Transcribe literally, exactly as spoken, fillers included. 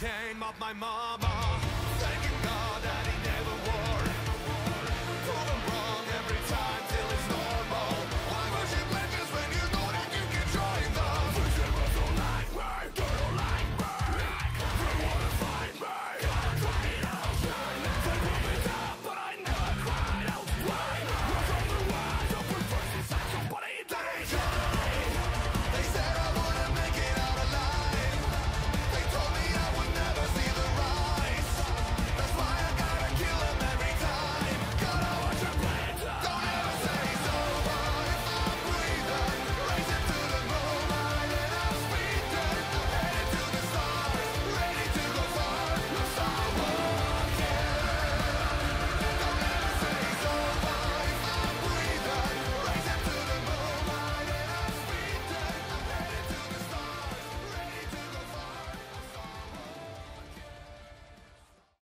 came of my mama.